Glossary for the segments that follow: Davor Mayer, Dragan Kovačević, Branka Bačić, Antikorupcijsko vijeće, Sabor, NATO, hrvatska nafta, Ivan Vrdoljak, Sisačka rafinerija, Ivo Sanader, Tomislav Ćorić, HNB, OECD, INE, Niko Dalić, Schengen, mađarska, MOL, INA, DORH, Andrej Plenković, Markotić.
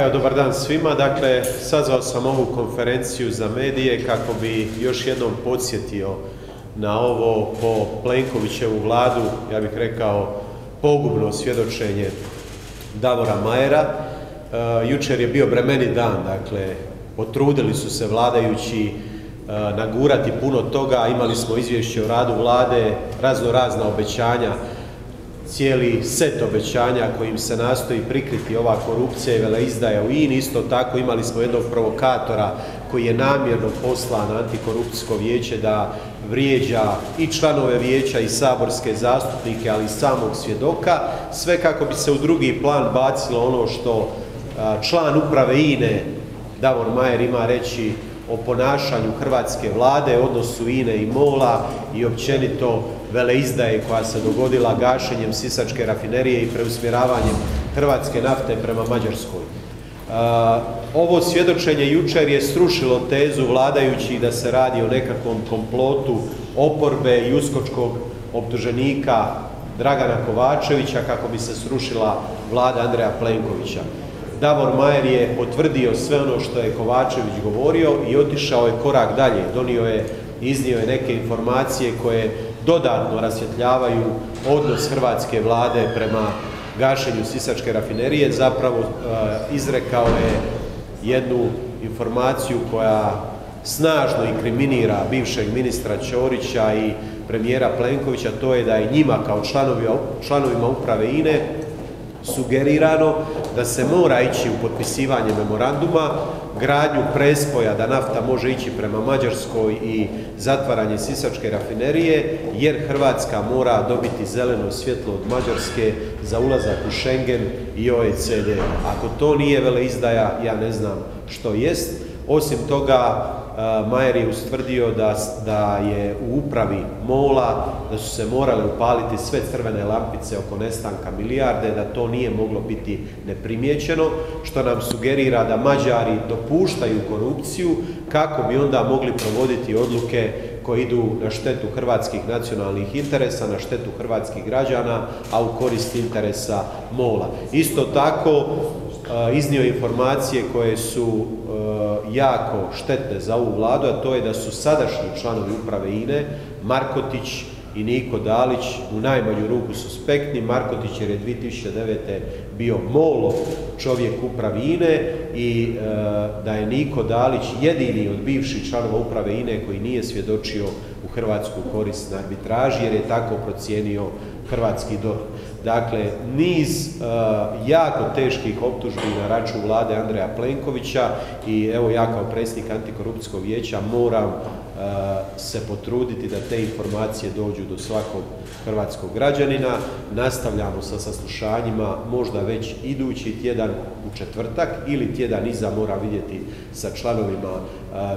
Evo, dobar dan svima. Dakle, sazvao sam ovu konferenciju za medije kako bi još jednom podsjetio na ovo po Plenkovićevu vladu, ja bih rekao, pogubno svjedočenje Davora Mayera. Jučer je bio bremeni dan, dakle, potrudili su se vladajući nagurati puno toga, imali smo izvješće o radu vlade, raznorazna obećanja, cijeli set obećanja kojim se nastoji prikriti ova korupcija i veleizdaja u INI. Isto tako imali smo jednog provokatora koji je namjerno poslan na Antikorupcijsko vijeće da vrijeđa i članove vijeća i saborske zastupnike, ali i samog svjedoka, sve kako bi se u drugi plan bacilo ono što član uprave INE Davor Mayer ima reći o ponašanju hrvatske vlade, odnosu INE i MOL-a i općenito veleizdaje koja se dogodila gašenjem Sisačke rafinerije i preusmjeravanjem hrvatske nafte prema Mađarskoj. Ovo svjedočenje jučer je srušilo tezu vladajućih da se radi o nekakvom komplotu oporbe i uskočkog optuženika Dragana Kovačevića kako bi se srušila vlada Andreja Plenkovića. Davor Mayer je potvrdio sve ono što je Kovačević govorio i otišao je korak dalje. Iznio je neke informacije koje dodatno rasvjetljavaju odnos hrvatske vlade prema gašenju Sisačke rafinerije. Zapravo izrekao je jednu informaciju koja snažno inkriminira bivšeg ministra Ćorića i premijera Plenkovića, to je da je njima kao članovima uprave INE sugerirano da se mora ići u potpisivanje memoranduma, gradnju prespoja da nafta može ići prema Mađarskoj i zatvaranje Sisačke rafinerije, jer Hrvatska mora dobiti zeleno svjetlo od Mađarske za ulazak u Schengen i OECD. Ako to nije veleizdaja, ja ne znam što jest. Osim toga, Mayer je ustvrdio da je u upravi MOL-a, da su se morale upaliti sve crvene lampice oko nestanka milijarde, da to nije moglo biti neprimijećeno, što nam sugerira da Mađari dopuštaju korupciju kako bi onda mogli provoditi odluke koje idu na štetu hrvatskih nacionalnih interesa, na štetu hrvatskih građana, a u korist interesa MOL-a. Isto tako, iznio informacije koje su jako štetne za ovu vladu, a to je da su sadašnji članovi uprave INE, Markotić i Niko Dalić, u najmanju ruku suspektni. Markotić jer je 2009. bio MOL-ov čovjek uprave INE i da je Niko Dalić jedini od bivših članova uprave INE koji nije svjedočio u hrvatsku korist na arbitraži, jer je tako procijenio hrvatski DORH. Dakle, niz jako teških optužbi na račun vlade Andreja Plenkovića i evo ja kao predsjednik Antikorupcijskog vijeća moram se potruditi da te informacije dođu do svakog hrvatskog građanina. Nastavljamo sa saslušanjima, možda već idući tjedan u četvrtak ili tjedan iza, moram vidjeti sa članovima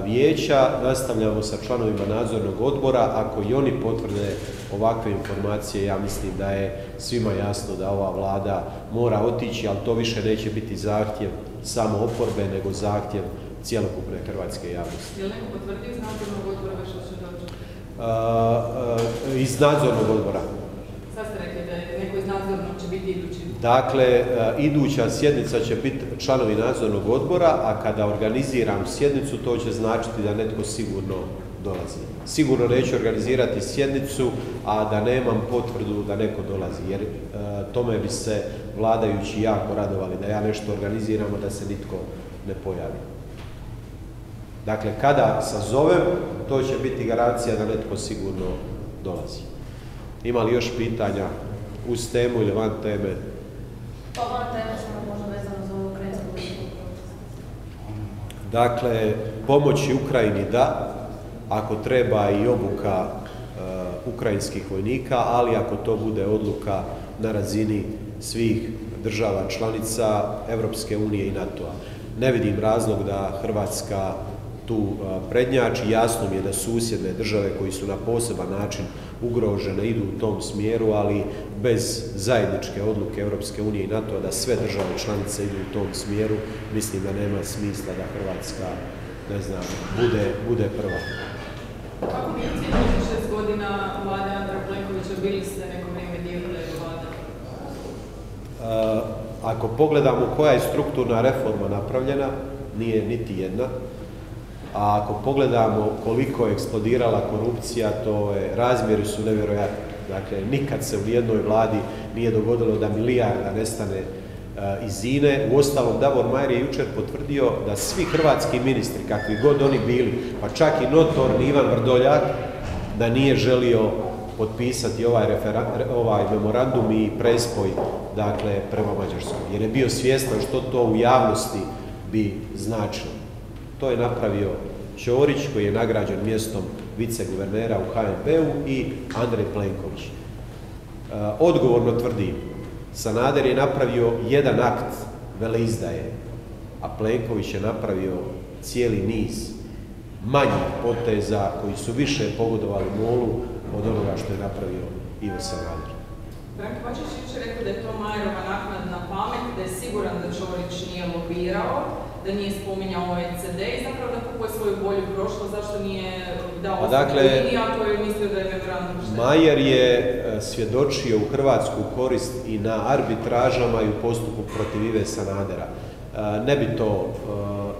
vijeća. Nastavljamo sa članovima nadzornog odbora. Ako i oni potvrde ovakve informacije, ja mislim da je svima jasno da ova vlada mora otići, ali to više neće biti zahtjev samo oporbe, nego zahtjev cijelokupne hrvatske javnosti. Je li neko potvrdio iz nadzornog odbora vaše svjedočenje? Iz nadzornog odbora. Sad ste rekli da je neko iz nadzornog će biti idući? Dakle, iduća sjednica će biti članovi nadzornog odbora, a kada organiziram sjednicu, to će značiti da netko sigurno dolazi. Sigurno neću organizirati sjednicu, a da nemam potvrdu da neko dolazi, jer tome bi se vladajući jako radovali, da ja nešto organiziram, a da se nitko ne pojavi. Dakle, kada sazovem, to će biti garancija da netko sigurno dolazi. Ima li još pitanja uz temu ili van teme? Pa van teme smo možda vezano za ukrajinsku pomoć. Dakle, pomoći Ukrajini da, ako treba i obuka ukrajinskih vojnika, ali ako to bude odluka na razini svih država članica Europske unije i NATO-a. Ne vidim razlog da Hrvatska tu prednjači. Jasno mi je da susjedne države koji su na poseban način ugrožene idu u tom smjeru, ali bez zajedničke odluke Europske unije i NATO-a da sve države članice idu u tom smjeru, mislim da nema smisla da Hrvatska, ne znam, bude prva. Kako bi u cijelom 6 godina vlade Andreja Plenkovića bili ste neko vrijeme dio vlade? Ako pogledamo koja je strukturna reforma napravljena, nije niti jedna. A ako pogledamo koliko je eksplodirala korupcija, to je, razmjeri su nevjerojatni. Dakle, nikad se u nijednoj vladi nije dogodilo da milijarda nestane iz INE. Uostalom, Davor Mayer je jučer potvrdio da svi hrvatski ministri, kakvi god oni bili, pa čak i notorni Ivan Vrdoljak, da nije želio potpisati ovaj memorandum i prespoj, dakle, prema Mađarskom, jer je bio svjestan što to u javnosti bi značilo. To je napravio Ćorić, koji je nagrađen mjestom viceguvernera u HNB-u, i Andrej Plenković. Odgovorno tvrdim, Sanader je napravio jedan akt veleizdaje, a Plenković je napravio cijeli niz manjih poteza koji su više pogodovali MOL-u od onoga što je napravio Ivo Sanader. Branka Bačić je rekao da je to Majerova naknadna pamet, da je siguran da Ćorić nije lobirao, da nije spominjao OECD i zapravo da kupuje svoju bolju prošlost, zašto nije dao ostavljeni, ako je mislio da je memorandum štetan. Mayer je svjedočio u Hrvatsku korist i na arbitražama i u postupku protiv Ive Sanadera. Ne bi to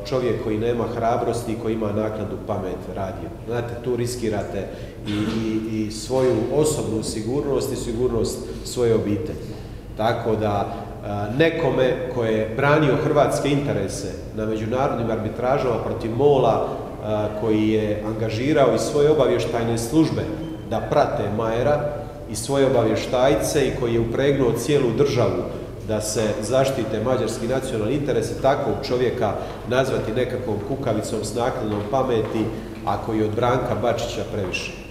čovjek koji nema hrabrosti i koji ima naknadnu pamet radio. Znate, tu riskirate i svoju osobnu sigurnost i sigurnost svoje obitelji. Tako da nekome ko je branio hrvatske interese na međunarodnim arbitražama protiv MOL-a, koji je angažirao i svoje obavještajne službe da prate Mayera i svoje obavještajce, i koji je upregnuo cijelu državu da se zaštite mađarski nacionalni interese, takvog čovjeka nazvati nekakvom kukavicom s naknadnom pameti, a koji od Branka Bačića previše.